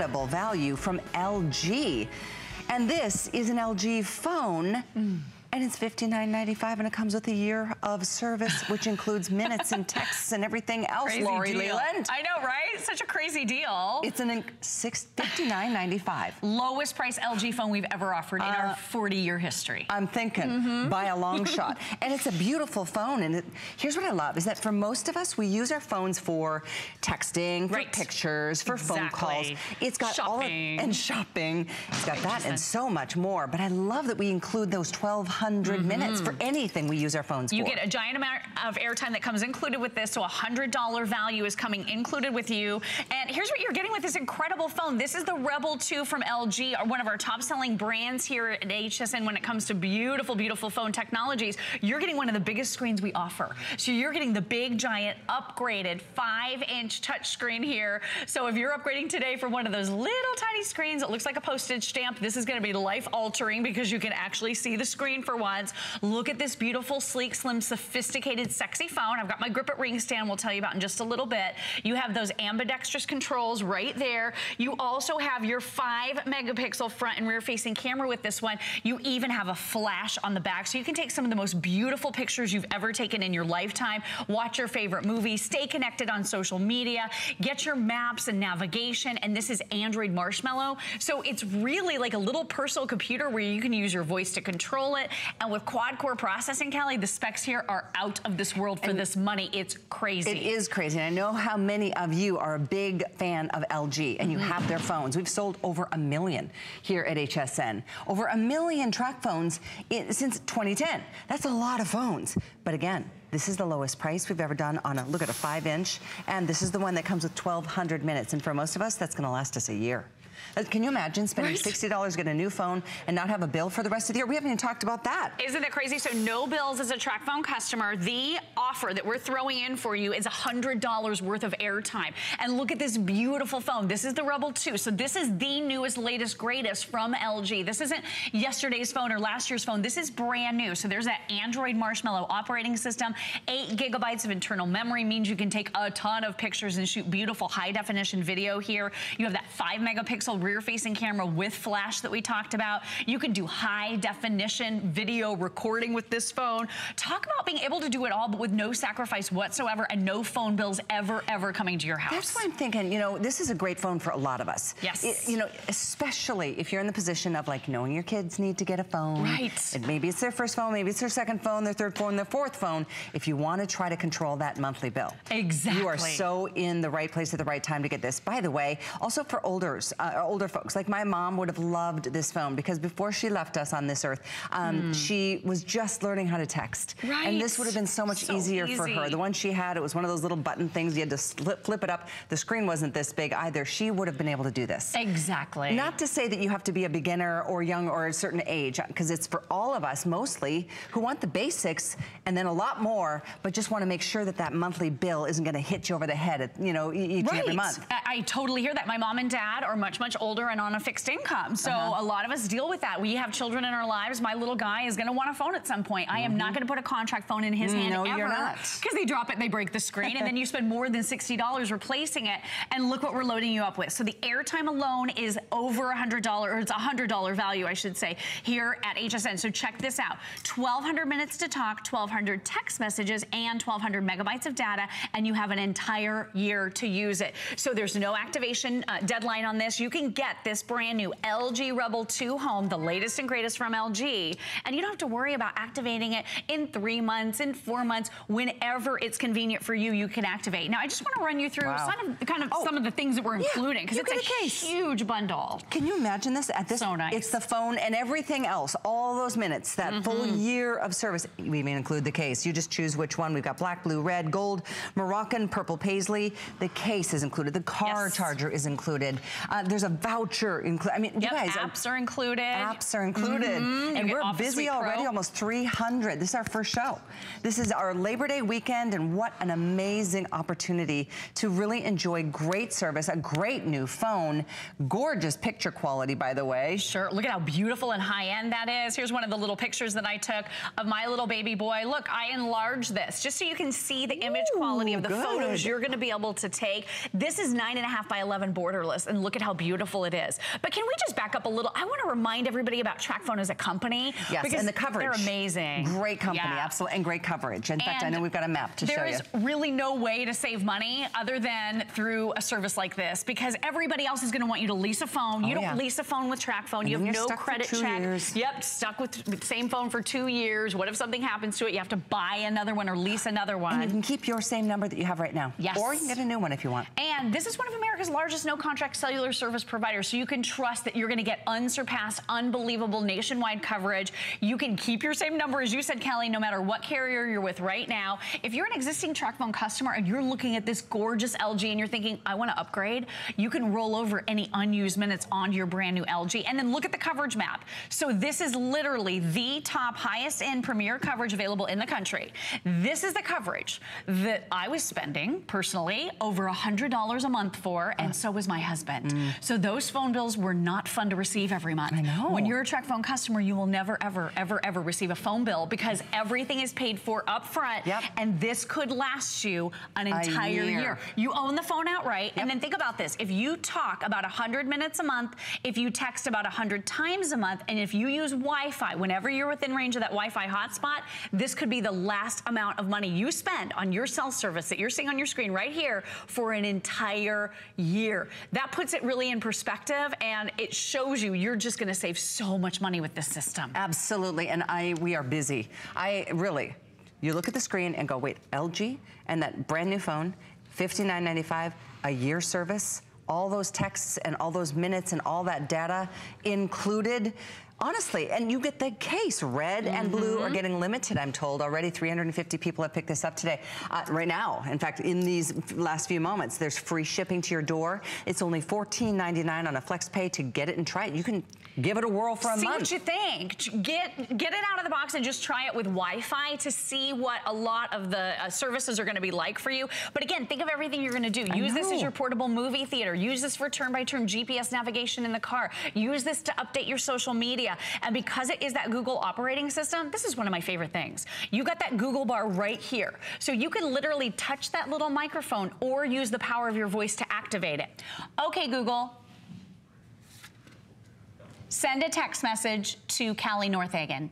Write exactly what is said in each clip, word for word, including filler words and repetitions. incredible value from L G. And this is an L G phone. Mm. And it's fifty-nine ninety-five, and it comes with a year of service, which includes minutes and texts and everything else. Crazy Lori deal. Leland. I know, right? Such a crazy deal. It's an fifty-nine ninety-five. Lowest price L G phone we've ever offered uh, in our forty year history. I'm thinking mm-hmm. by a long shot. And it's a beautiful phone. And it, here's what I love is that for most of us, we use our phones for texting, for right. pictures, for exactly. phone calls. It's got shopping. all of, and shopping. It's got that and so much more. But I love that we include those twelve hundred mm-hmm. minutes for anything we use our phones you for. You get a giant amount of airtime that comes included with this, so one hundred dollar value is coming included with you. And here's what you're getting with this incredible phone. This is the Rebel two from L G, one of our top-selling brands here at H S N when it comes to beautiful, beautiful phone technologies. You're getting one of the biggest screens we offer. So you're getting the big, giant, upgraded five inch touchscreen here. So if you're upgrading today for one of those little tiny screens that looks like a postage stamp, this is gonna be life-altering because you can actually see the screen for once. Look at this beautiful, sleek, slim, sophisticated, sexy phone. I've got my Grip-It Ring Stand we'll tell you about in just a little bit. You have those ambidextrous controls right there. You also have your five megapixel front and rear facing camera with this one. You even have a flash on the back, so you can take some of the most beautiful pictures you've ever taken in your lifetime, watch your favorite movie, stay connected on social media, get your maps and navigation, and this is Android Marshmallow. So it's really like a little personal computer where you can use your voice to control it. It. And with quad-core processing, Kelly, the specs here are out of this world for and this money. It's crazy. It is crazy. And I know how many of you are a big fan of L G and you have their phones. We've sold over a million here at H S N. Over a million track phones in, since twenty ten. That's a lot of phones. But again, this is the lowest price we've ever done on a, look at a five inch. And this is the one that comes with twelve hundred minutes. And for most of us, that's going to last us a year. Can you imagine spending right. sixty dollars, get a new phone, and not have a bill for the rest of the year? We haven't even talked about that. Isn't that crazy? So no bills as a TracFone customer. The offer that we're throwing in for you is one hundred dollars worth of airtime. And look at this beautiful phone. This is the Rebel two. So this is the newest, latest, greatest from L G. This isn't yesterday's phone or last year's phone. This is brand new. So there's that Android Marshmallow operating system. Eight gigabytes of internal memory means you can take a ton of pictures and shoot beautiful high-definition video here. You have that five megapixel rear-facing camera with flash that we talked about. You can do high-definition video recording with this phone. Talk about being able to do it all, but with no sacrifice whatsoever and no phone bills ever, ever coming to your house. That's why I'm thinking, you know, this is a great phone for a lot of us. Yes. It, you know, especially if you're in the position of, like, knowing your kids need to get a phone. Right. And maybe it's their first phone, maybe it's their second phone, their third phone, their fourth phone. If you want to try to control that monthly bill. Exactly. You are so in the right place at the right time to get this. By the way, also for olders, uh, older folks. Like my mom would have loved this phone because before she left us on this earth, um, mm. she was just learning how to text. Right. And this would have been so much so easier easy. for her. The one she had, it was one of those little button things. You had to slip, flip it up. The screen wasn't this big either. She would have been able to do this. Exactly. Not to say that you have to be a beginner or young or a certain age, because it's for all of us mostly who want the basics and then a lot more, but just want to make sure that that monthly bill isn't going to hit you over the head at, you know, each right. and every month. I, I totally hear that. My mom and dad are much, much older and on a fixed income. So uh-huh. a lot of us deal with that. We have children in our lives. My little guy is going to want a phone at some point. Mm-hmm. I am not going to put a contract phone in his hand no, ever. You're not. Because they drop it and they break the screen and then you spend more than sixty dollars replacing it. And look what we're loading you up with. So the airtime alone is over one hundred dollars, or it's one hundred dollar value, I should say, here at H S N. So check this out. twelve hundred minutes to talk, twelve hundred text messages, and twelve hundred megabytes of data, and you have an entire year to use it. So there's no activation uh, deadline on this. You You can get this brand new L G Rebel two home, the latest and greatest from L G, and you don't have to worry about activating it in three months, in four months, whenever it's convenient for you, you can activate. Now, I just want to run you through wow. some of, kind of oh. some of the things that we're yeah, including, because it's a, a huge bundle. Can you imagine this? At this, so nice. It's the phone and everything else, all those minutes, that mm-hmm. full year of service. We even include the case. You just choose which one. We've got black, blue, red, gold, Moroccan, purple, paisley. The case is included. The car yes. charger is included. Uh, there's a voucher included. I mean, yep, you guys. Apps are included. Apps are included. Mm-hmm. And we're busy already, almost three hundred. This is our first show. This is our Labor Day weekend, and what an amazing opportunity to really enjoy great service, a great new phone, gorgeous picture quality, by the way. Sure, look at how beautiful and high-end that is. Here's one of the little pictures that I took of my little baby boy. Look, I enlarged this, just so you can see the image Ooh, quality of the good. photos you're gonna be able to take. This is nine and a half by eleven borderless, and look at how beautiful beautiful it is. But can we just back up a little? I want to remind everybody about TracFone as a company. Yes, because and the coverage. They're amazing. Great company, yeah. absolutely, and great coverage. In and fact, I know we've got a map to show you. There is really no way to save money other than through a service like this, because everybody else is going to want you to lease a phone. Oh, you don't yeah. lease a phone with TracFone. You have no credit check. Years. Yep, stuck with the same phone for two years. What if something happens to it? You have to buy another one or lease another one. And you can keep your same number that you have right now. Yes. Or you can get a new one if you want. And this is one of America's largest no-contract cellular service providers, so you can trust that you're going to get unsurpassed, unbelievable nationwide coverage. You can keep your same number, as you said, Kelly, no matter what carrier you're with right now. If you're an existing TracFone customer and you're looking at this gorgeous L G and you're thinking, I want to upgrade, you can roll over any unused minutes onto your brand new L G. And then look at the coverage map. So this is literally the top, highest end premier coverage available in the country. This is the coverage that I was spending personally over one hundred dollars a month for, and uh, so was my husband. Mm. So those phone bills were not fun to receive every month. I know. When you're a TracFone customer, you will never, ever, ever, ever receive a phone bill, because everything is paid for up front, yep. and this could last you an entire year. year. You own the phone outright, yep. and then think about this. If you talk about one hundred minutes a month, if you text about one hundred times a month, and if you use Wi-Fi, whenever you're within range of that Wi-Fi hotspot, this could be the last amount of money you spend on your cell service that you're seeing on your screen right here for an entire year. That puts it really in perspective, and it shows you you're just gonna save so much money with this system. Absolutely, and I we are busy. I really, you look at the screen and go, wait, L G and that brand new phone, fifty-nine ninety-five, a year service, all those texts and all those minutes and all that data included. Honestly, and you get the case. Red mm-hmm. and blue are getting limited, I'm told. Already three hundred fifty people have picked this up today. Uh, right now, in fact, in these last few moments, there's free shipping to your door. It's only fourteen ninety-nine on a flex pay to get it and try it. You can give it a whirl for a see month. See what you think. Get, get it out of the box and just try it with Wi-Fi to see what a lot of the uh, services are going to be like for you. But again, think of everything you're going to do. Use this as your portable movie theater. Use this for turn-by-turn G P S navigation in the car. Use this to update your social media. And because it is that Google operating system, this is one of my favorite things. You got that Google bar right here. So you can literally touch that little microphone or use the power of your voice to activate it. Okay, Google, send a text message to Callie Northhagen.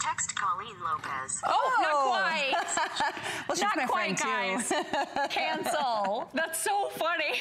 Text Colleen Lopez. Oh, oh. not quite. well, she's not my quite, friend guys. Too. Cancel. That's so funny.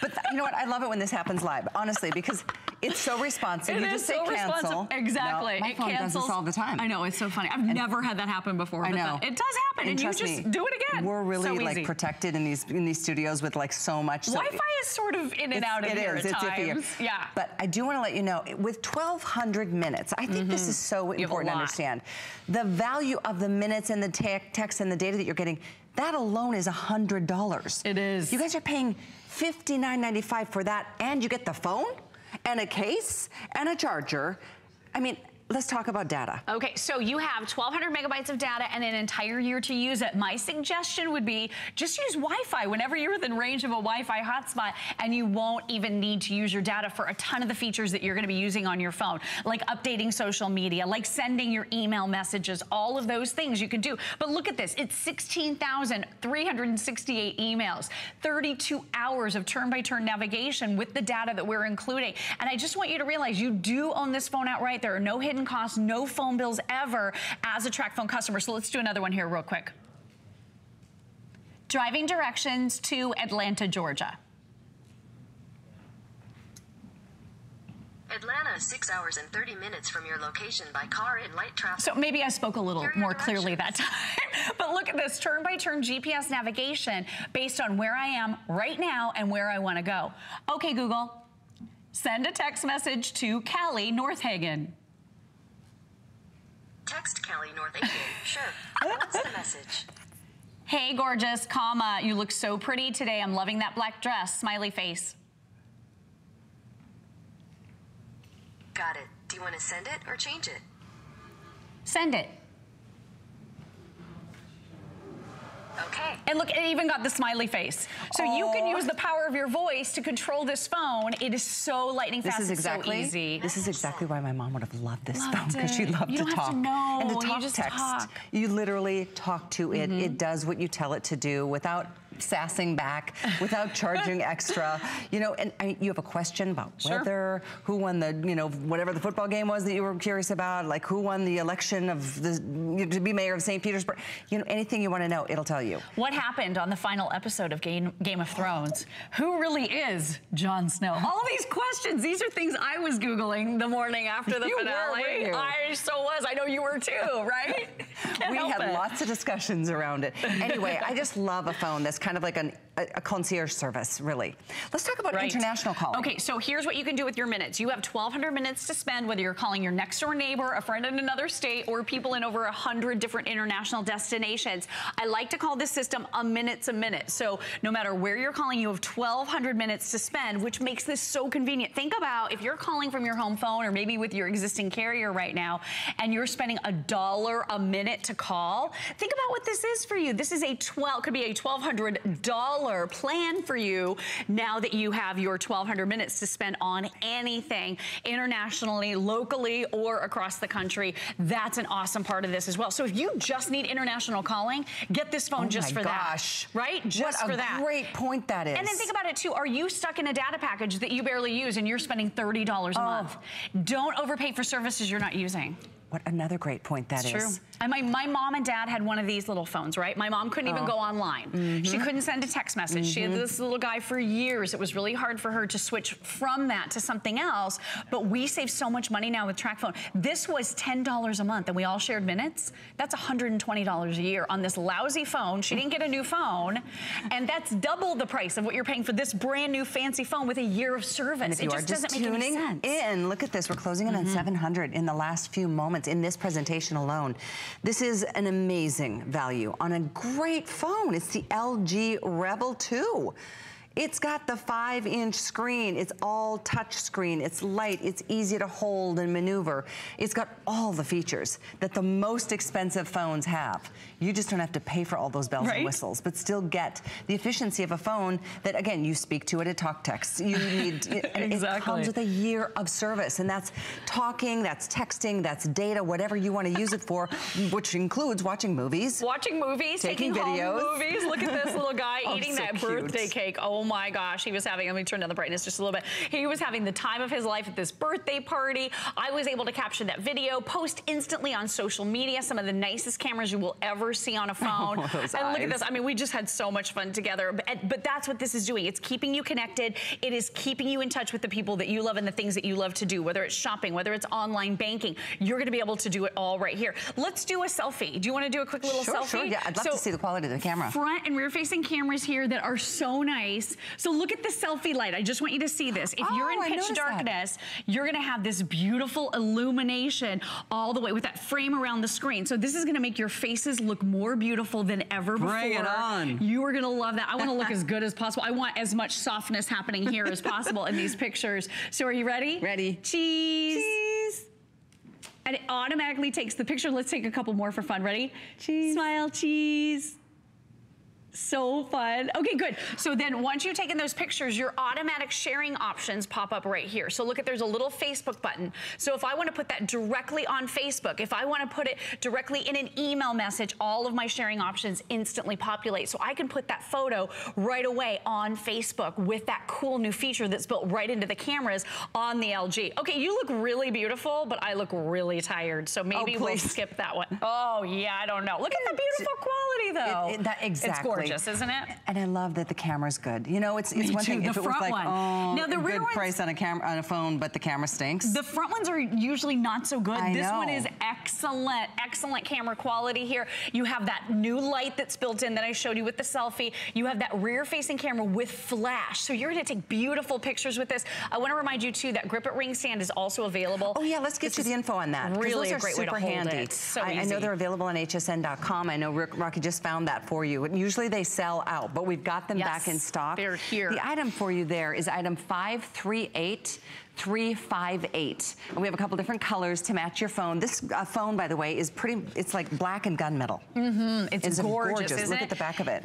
But you know what? I love it when this happens live, honestly, because it's so responsive. It you just say so cancel. Exactly. No, my it phone cancels. does this all the time. I know. It's so funny. I've and never had that happen before. I know. But it does happen, and, and you just me, do it again. We're really so like easy. protected in these in these studios with like so much. So Wi-Fi is sort of in and out of it here is, at it's times. Iffier. Yeah. But I do want to let you know, with twelve hundred minutes, I think mm-hmm. this is so you important to understand. The value of the minutes and the te text and the data that you're getting, that alone is one hundred dollars. It is. You guys are paying fifty-nine ninety-five for that, and you get the phone and a case and a charger. I mean, let's talk about data. Okay, so you have twelve hundred megabytes of data and an entire year to use it. My suggestion would be just use Wi-Fi whenever you're within range of a Wi-Fi hotspot, and you won't even need to use your data for a ton of the features that you're gonna be using on your phone, like updating social media, like sending your email messages, all of those things you can do. But look at this, it's sixteen thousand three hundred sixty-eight emails, thirty-two hours of turn-by-turn navigation with the data that we're including. And I just want you to realize you do own this phone outright. There are no hidden cost, no phone bills ever as a TracFone customer. So let's do another one here real quick. Driving directions to Atlanta, Georgia. Atlanta is six hours and thirty minutes from your location by car in light traffic. So maybe I spoke a little more clearly that time. But look at this turn-by-turn G P S navigation based on where I am right now and where I want to go. Okay, Google, send a text message to Callie Northhagen. Text Callie Northhagen. Sure. What's the message? Hey, gorgeous, comma, you look so pretty today. I'm loving that black dress. Smiley face. Got it. Do you want to send it or change it? Send it. Okay. And look, it even got the smiley face. So Aww. You can use the power of your voice to control this phone. It is so lightning fast. This is exactly, it's so easy. This is exactly why my mom would have loved this loved phone, because she loved you to don't talk. Have to know. And to talk you just text. Talk. You literally talk to it. Mm-hmm. It does what you tell it to do without sassing back, without charging extra. You know, and I mean, you have a question about sure. weather, who won the, you know, whatever the football game was that you were curious about, like who won the election of the, you know, to be mayor of Saint Petersburg. You know, anything you want to know, it'll tell you. What happened on the final episode of Game, Game of Thrones? Who really is Jon Snow? All these questions, these are things I was Googling the morning after the you finale. Were, were you? I so was, I know you were too, right? Can't we had it. Lots of discussions around it. Anyway, I just love a phone that's kind kind of like an, a, a concierge service, really. Let's talk about right. international calling. Okay, so here's what you can do with your minutes. You have twelve hundred minutes to spend, whether you're calling your next door neighbor, a friend in another state, or people in over one hundred different international destinations. I like to call this system a minute's a minute. So no matter where you're calling, you have twelve hundred minutes to spend, which makes this so convenient. Think about if you're calling from your home phone or maybe with your existing carrier right now, and you're spending a dollar a minute to call. Think about what this is for you. This is a twelve, could be a twelve hundred dollar plan for you now that you have your twelve hundred minutes to spend on anything internationally, locally, or across the country. That's an awesome part of this as well. So if you just need international calling, get this phone oh just for gosh. that. Right? Just what for that. What a great point that is. And then think about it too. Are you stuck in a data package that you barely use and you're spending thirty dollars a oh. month? Don't overpay for services you're not using. What another great point that it's is. True. I, my, my mom and dad had one of these little phones, right? My mom couldn't oh. even go online. Mm-hmm. She couldn't send a text message. Mm-hmm. She had this little guy for years. It was really hard for her to switch from that to something else, but we save so much money now with TracFone. This was ten dollars a month and we all shared minutes. That's one hundred twenty dollars a year on this lousy phone. She didn't get a new phone, and that's double the price of what you're paying for this brand new fancy phone with a year of service. And if it you just, are just doesn't make any sense. In, look at this, we're closing in mm-hmm. on seven hundred in the last few moments. In this presentation alone. This is an amazing value on a great phone. It's the L G Rebel two. It's got the five inch screen. It's all touch screen. It's light. It's easy to hold and maneuver. It's got all the features that the most expensive phones have. You just don't have to pay for all those bells right? and whistles, but still get the efficiency of a phone that, again, you speak to it at talk text. You need, and exactly. it comes with a year of service, and that's talking, that's texting, that's data, whatever you want to use it for, which includes watching movies. Watching movies, taking, taking videos. Home movies. Look at this little guy oh, eating so that cute. birthday cake. Oh, Oh my gosh, he was having, let me turn down the brightness just a little bit. He was having the time of his life at this birthday party. I was able to capture that video, post instantly on social media, some of the nicest cameras you will ever see on a phone. Oh, and eyes. Look at this, I mean, we just had so much fun together, but, but that's what this is doing. It's keeping you connected. It is keeping you in touch with the people that you love and the things that you love to do, whether it's shopping, whether it's online banking. You're gonna be able to do it all right here. Let's do a selfie. Do you wanna do a quick little sure, selfie? Sure, yeah, I'd love so, to see the quality of the camera. Front and rear facing cameras here that are so nice. So look at the selfie light. I just want you to see this. If oh, you're in pitch darkness, that. You're gonna have this beautiful illumination all the way with that frame around the screen. So this is gonna make your faces look more beautiful than ever before. Bring it on. You are gonna love that. I wanna look as good as possible. I want as much softness happening here as possible in these pictures. So are you ready? Ready. Cheese. Cheese. And it automatically takes the picture. Let's take a couple more for fun. Ready? Cheese. Smile, cheese. So fun. Okay, good. So then once you've taken those pictures, your automatic sharing options pop up right here. So look at, there's a little Facebook button. So if I want to put that directly on Facebook, if I want to put it directly in an email message, all of my sharing options instantly populate. So I can put that photo right away on Facebook with that cool new feature that's built right into the cameras on the L G. Okay, you look really beautiful, but I look really tired. So maybe oh, we'll skip that one. Oh yeah, I don't know. Look at the beautiful quality though. It, it, that, exactly. It's gorgeous. Gorgeous, isn't it? And I love that the camera's good. You know, it's, it's one too. thing the if it was like, one. oh, now, the rear good ones, price on a camera on a phone, but the camera stinks. The front ones are usually not so good. I this know. one is excellent, excellent camera quality here. You have that new light that's built in that I showed you with the selfie. You have that rear-facing camera with flash. So you're gonna take beautiful pictures with this. I wanna remind you too that Grip-It Ring Stand is also available. Oh yeah, let's get this you the info on that. Really a great way to hold handy. it. So I, I know they're available on H S N dot com. I know Rick, Rocky just found that for you. It usually they sell out, but we've got them yes, back in stock. They're here. The item for you there is item five three eight three five eight, and we have a couple different colors to match your phone. This uh, phone, by the way, is pretty, it's like black and gunmetal. Mm-hmm. It's, it's gorgeous, gorgeous. Isn't Look it? at the back of it.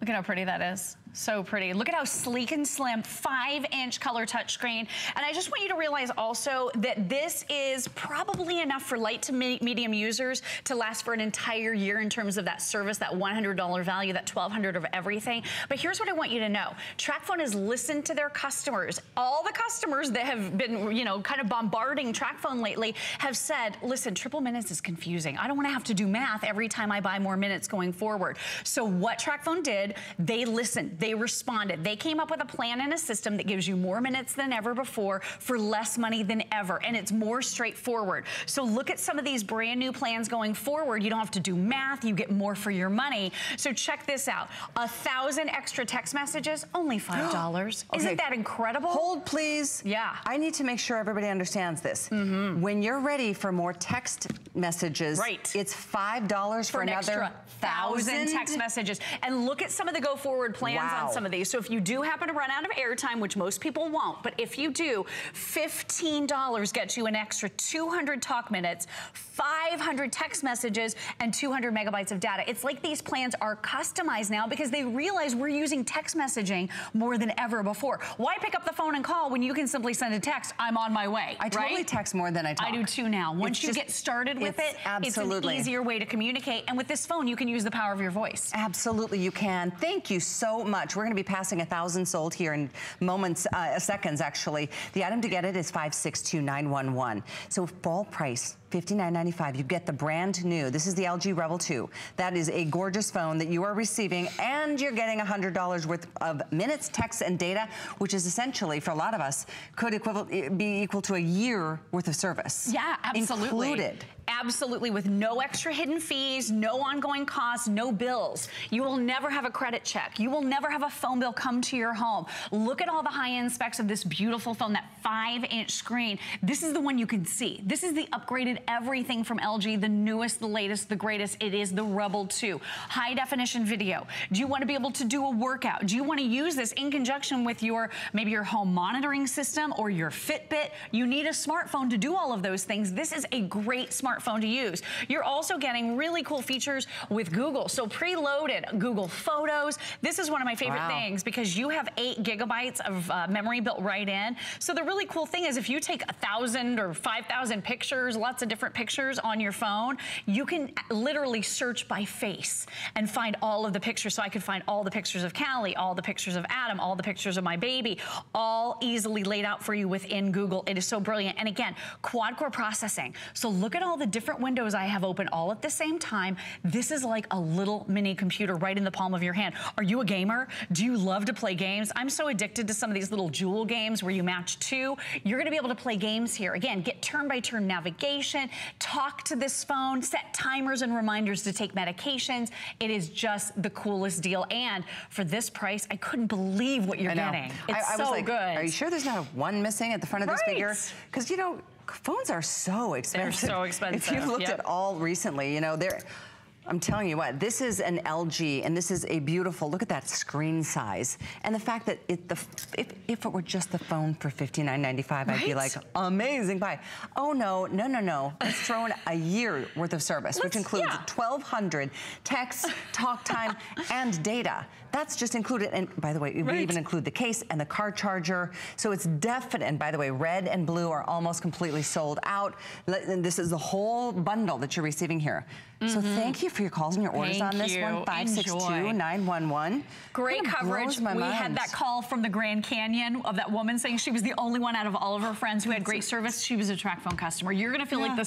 Look at how pretty that is. So pretty. Look at how sleek and slim, five inch color touchscreen. And I just want you to realize also that this is probably enough for light to me medium users to last for an entire year in terms of that service, that one hundred dollar value, that twelve hundred dollars of everything. But here's what I want you to know. TracFone has listened to their customers. All the customers that have been, you know, kind of bombarding TracFone lately have said, listen, triple minutes is confusing. I don't want to have to do math every time I buy more minutes going forward. So what TracFone did, they listened. They They responded. They came up with a plan and a system that gives you more minutes than ever before for less money than ever. And it's more straightforward. So look at some of these brand new plans going forward. You don't have to do math. You get more for your money. So check this out. A thousand extra text messages, only five dollars. Okay. Isn't that incredible? Hold, please. Yeah. I need to make sure everybody understands this. Mm-hmm. When you're ready for more text messages, right. It's five dollars for, for an another thousand text messages. And look at some of the go forward plans. Wow. On some of these. So if you do happen to run out of airtime, which most people won't, but if you do, fifteen dollars gets you an extra two hundred talk minutes, five hundred text messages, and two hundred megabytes of data. It's like these plans are customized now because they realize we're using text messaging more than ever before. Why pick up the phone and call when you can simply send a text, I'm on my way, I totally right? text more than I talk. I do too now. Once it's you just, get started with it, absolutely. It's an easier way to communicate. And with this phone, you can use the power of your voice. Absolutely, you can. Thank you so much. We're going to be passing a thousand sold here in moments, uh, seconds actually. The item to get it is five six two nine one one. So full price, fifty-nine ninety-five. You get the brand new. This is the L G Rebel two. That is a gorgeous phone that you are receiving, and you're getting one hundred dollars worth of minutes, texts, and data, which is essentially, for a lot of us, could equivalent, be equal to a year worth of service. Yeah, absolutely. Included. Absolutely, with no extra hidden fees, no ongoing costs, no bills. You will never have a credit check. You will never have a phone bill come to your home. Look at all the high-end specs of this beautiful phone, that five inch screen. This is the one you can see. This is the upgraded everything from L G, the newest, the latest, the greatest. It is the Rebel two. High-definition video. Do you want to be able to do a workout? Do you want to use this in conjunction with your, maybe your home monitoring system or your Fitbit? You need a smartphone to do all of those things. This is a great smartphone phone to use. You're also getting really cool features with Google. So preloaded Google Photos. This is one of my favorite wow. things because you have eight gigabytes of uh, memory built right in. So the really cool thing is if you take a thousand or five thousand pictures, lots of different pictures on your phone, you can literally search by face and find all of the pictures. So I could find all the pictures of Callie, all the pictures of Adam, all the pictures of my baby, all easily laid out for you within Google. It is so brilliant. And again, quad core processing. So look at all the different windows I have open all at the same time. This is like a little mini computer right in the palm of your hand. Are you a gamer? Do you love to play games? I'm so addicted to some of these little jewel games where you match two. You're gonna be able to play games here. Again, get turn-by-turn navigation, talk to this phone, set timers and reminders to take medications. It is just the coolest deal. And for this price, I couldn't believe what you're getting. It's I, I so was like, good. Are you sure there's not one missing at the front of right. this figure? Because you know, phones are so expensive. They're so expensive. If you looked yep. at all recently, you know, they're, I'm telling you what, this is an L G, and this is a beautiful, look at that screen size. And the fact that it, the, if, if it were just the phone for fifty-nine ninety-five, right? I'd be like, amazing buy. Oh no, no, no, no. Let's throw in a year worth of service, Let's, which includes yeah. twelve hundred texts, talk time, and data. That's just included, and by the way, right. we even include the case and the car charger. So it's definite, and by the way, red and blue are almost completely sold out. And this is the whole bundle that you're receiving here. Mm-hmm. So thank you for your calls and your orders thank on this you. one, five six two nine one one. Great kind of coverage. We mind. had that call from the Grand Canyon of that woman saying she was the only one out of all of her friends who had great service. She was a TracFone customer. You're gonna feel yeah. like this.